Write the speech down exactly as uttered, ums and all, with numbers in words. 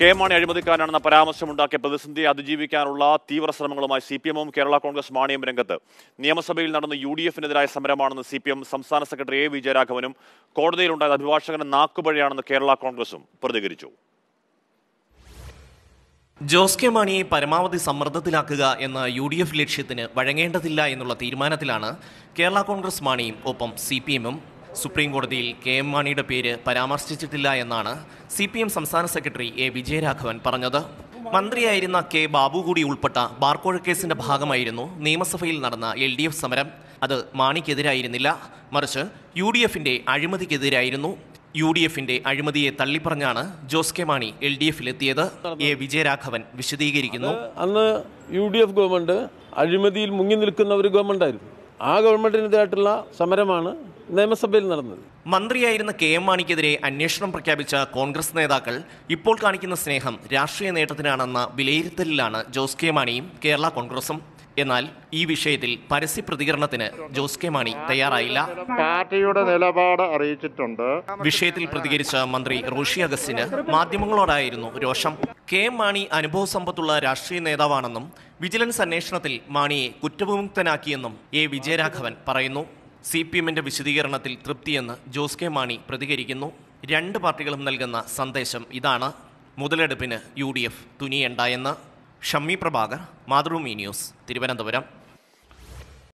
K Mani അഴിമതിക്കാരനാണെന്ന പരാമർശമുണ്ടാക്കിയ പ്രതിസന്ധി അതിജീവിക്കാനുള്ള തീവ്ര ശ്രമങ്ങളുമായി സി പി എമ്മും കേരള കോൺഗ്രസ് മാണിയും രംഗത്ത്. നിയമസഭയിൽ നടന്ന യു ഡി എഫിനെതിരായ സമരമാണെന്ന് സി പി എം സംസ്ഥാന സെക്രട്ടറി എ വിജയരാഘവനും കോടതിയിലുണ്ടായ അഭിഭാഷകന് നാക്കുപഴയാണെന്ന് കേരള കോൺഗ്രസും പ്രതികരിച്ചു. ജോസ് കെ മാണിയെ പരമാവധി സമ്മർദ്ദത്തിലാക്കുക എന്ന യു ഡി എഫ് ലക്ഷ്യത്തിന് വഴങ്ങേണ്ടതില്ല എന്നുള്ള തീരുമാനത്തിലാണ് കേരള കോൺഗ്രസ് മാണിയും ഒപ്പം സി പി എമ്മും. സുപ്രീം കോടതിയിൽ കെ എം മാണിയുടെ പേര് പരാമർശിച്ചിട്ടില്ല എന്നാണ് സി പി എം സംസ്ഥാന സെക്രട്ടറി എ വിജയരാഘവൻ പറഞ്ഞത്. മന്ത്രിയായിരുന്ന കെ ബാബു കൂടി ഉൾപ്പെട്ട ബാർക്കോഴക്കേസിന്റെ ഭാഗമായിരുന്നു നിയമസഭയിൽ നടന്ന എൽ ഡി എഫ് സമരം. അത് മാണിക്കെതിരായിരുന്നില്ല, മറിച്ച് യു ഡി എഫിന്റെ അഴിമതിക്കെതിരായിരുന്നു. യു ഡി എഫിന്റെ അഴിമതിയെ തള്ളിപ്പറഞ്ഞാണ് ജോസ് കെ മാണി എൽ ഡി എഫിലെത്തിയത്. എ വിജയരാഘവൻ വിശദീകരിക്കുന്നു. അന്ന് യു ഡി എഫ് ഗവൺമെന്റ് അഴിമതിയിൽ മുങ്ങി നിൽക്കുന്ന ഒരു ഗവൺമെന്റായിരുന്നു. ആ ഗവൺമെന്റിനെതിരായിട്ടുള്ള സമരമാണ് നിയമസഭയിൽ നടന്നത്. മന്ത്രിയായിരുന്ന കെ എം മാണിക്കെതിരെ അന്വേഷണം പ്രഖ്യാപിച്ച കോൺഗ്രസ് നേതാക്കൾ ഇപ്പോൾ കാണിക്കുന്ന സ്നേഹം രാഷ്ട്രീയ നേട്ടത്തിനാണെന്ന വിലയിരുത്തലിലാണ് ജോസ് കെ മാണിയും കേരള കോൺഗ്രസും. എന്നാൽ ഈ വിഷയത്തിൽ പരസ്യ പ്രതികരണത്തിന് ജോസ് കെ മാണി തയ്യാറായില്ല. പാർട്ടിയുടെ നിലപാട് അറിയിച്ചിട്ടുണ്ട്. വിഷയത്തിൽ പ്രതികരിച്ച മന്ത്രി റോഷി അഗസ്റ്റിന് മാധ്യമങ്ങളോടായിരുന്നു രോഷം. കെ എം മാണി അനുഭവ സമ്പത്തുള്ള രാഷ്ട്രീയ നേതാവാണെന്നും വിജിലൻസ് അന്വേഷണത്തിൽ മാണിയെ കുറ്റവിമുക്തനാക്കിയെന്നും എ വിജയരാഘവൻ പറയുന്നു. സി പി എമ്മിന്റെ വിശദീകരണത്തിൽ തൃപ്തിയെന്ന് ജോസ് കെ മാണി പ്രതികരിക്കുന്നു. രണ്ട് പാർട്ടികളും നൽകുന്ന സന്ദേശം ഇതാണ്: മുതലെടുപ്പിന് യു ഡി എഫ് തുനിയണ്ട എന്ന്. ഷമ്മി പ്രഭാകർ, മാതൃഭൂമി ന്യൂസ്, തിരുവനന്തപുരം.